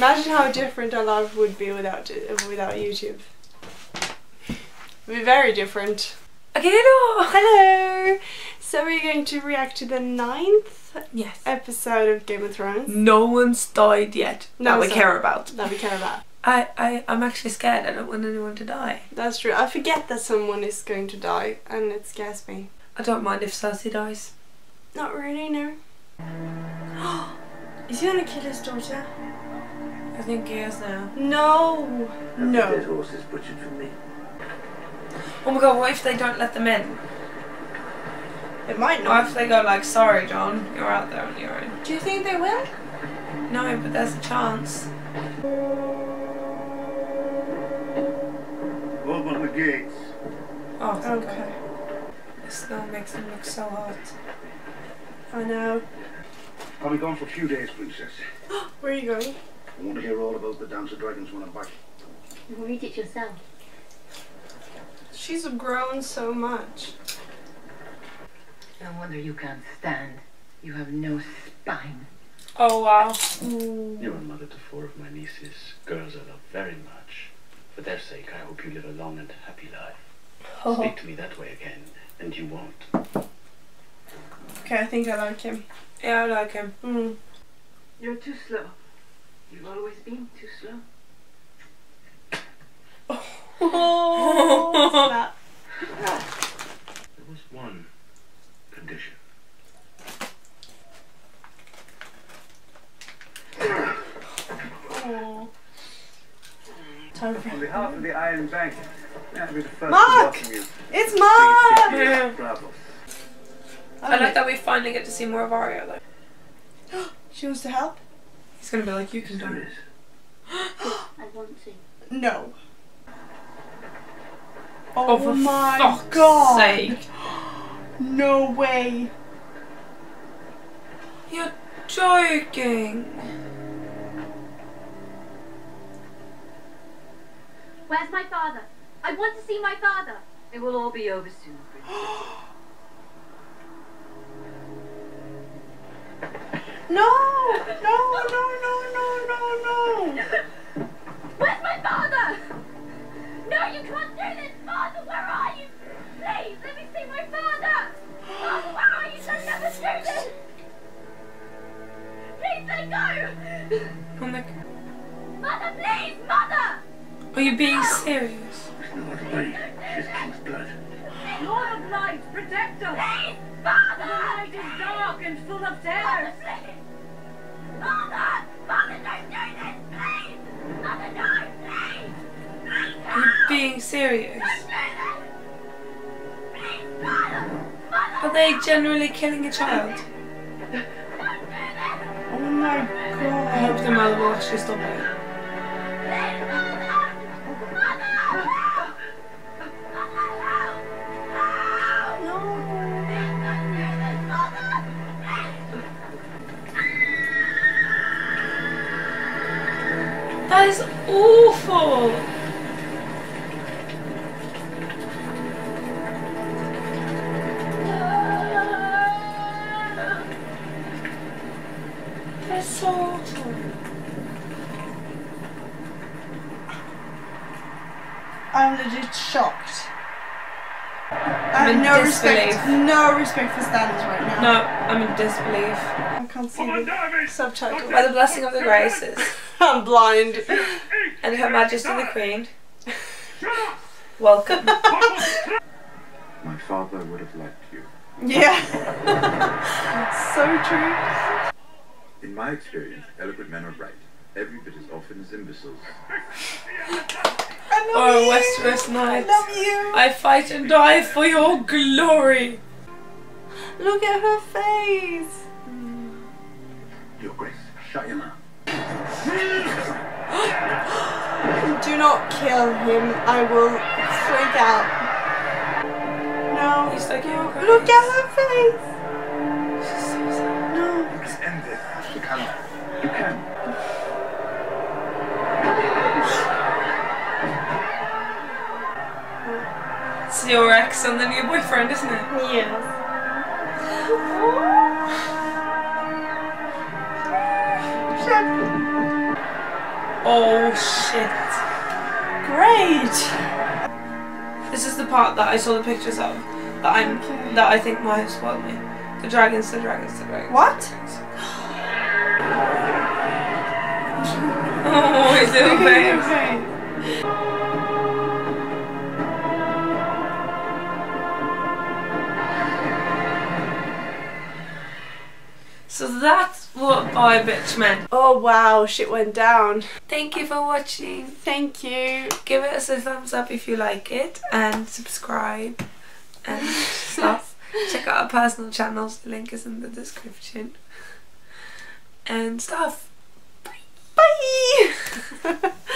Imagine how different our life would be without YouTube. It would be very different. Okay, hello! So we're going to react to the 9th episode of Game of Thrones. No one's died yet. No, that we care about. That we care about. I'm actually scared. I don't want anyone to die. That's true. I forget that someone is going to die and it scares me. I don't mind if Cersei dies. Not really, no. Is he gonna kill his daughter? I think he is now. No! No. His horse is butchered for me. Oh my god, what if they don't let them in? It might not. What if they go like, sorry John, you're out there on your own? Do you think they will? No, but there's a chance. Open the gates. Oh, okay. The snow makes them look so hot. I know. I'll be gone for a few days, Princess. Where are you going? I want to hear all about the Dance of Dragons when I'm back. You can read it yourself. She's grown so much. No wonder you can't stand. You have no spine. Oh, wow. Ooh. You're a mother to 4 of my nieces, girls I love very much. For their sake, I hope you live a long and happy life. Oh. Speak to me that way again, and you won't. Okay, I think I like him. Yeah, I like him. Mm. You're too slow. You've always been too slow. Oh. That? There was one condition. Oh. On behalf of the Iron Bank, I'll be the first Mark! To welcome you. It's Mark! Yeah. I like that we finally get to see more of Arya though. She wants to help? He's gonna be like, you can do this. I want to. No. Oh my god! Sake. No way! You're joking! Where's my father? I want to see my father! It will all be over soon, Princess. No! Where's my father? No, you can't do this! Father, where are you? Please, let me see my father! Father, where are you? Don't never do this! Please, let go! Oh my god. Mother, please! Mother! Are you being serious? There's no other way. She's King's blood. Lord of Light, protect us! Please, Father! The night is dark and full of terror. Father, please! Father! Father, don't do this! Please! Mother, no! Please! Are you being serious? Are they generally killing a child? Oh my god. I hope the mother will actually stop it. No. That is awful. I'm legit shocked. I have no respect for standards right now. No, I'm in disbelief. I can't see the subtitles. By the blessing of the graces. I'm blind. And Her Majesty the Queen. Welcome. My father would have liked you. Yeah. So true. In my experience, eloquent men are right. Every bit as often as imbeciles. Oh, Westeros Knights. I love you. I fight and die for your glory. Look at her face. Your Grace, shut your mouth. Do not kill him. I will freak out. No. He's like, oh, look at her face. She's so sad. No. Let's end this. You can. You can. It's your ex and then your boyfriend, isn't it? Yes. Shit. Oh shit. Great. This is the part that I saw the pictures of that I think might have spoiled me. The dragons, the dragons, the dragons. What? Oh, it's little babe. So that's what I bitch meant. Oh wow, shit went down. Thank you for watching. Thank you. Give us a thumbs up if you like it, and subscribe and stuff. Check out our personal channels, the link is in the description. And stuff. Bye! Bye!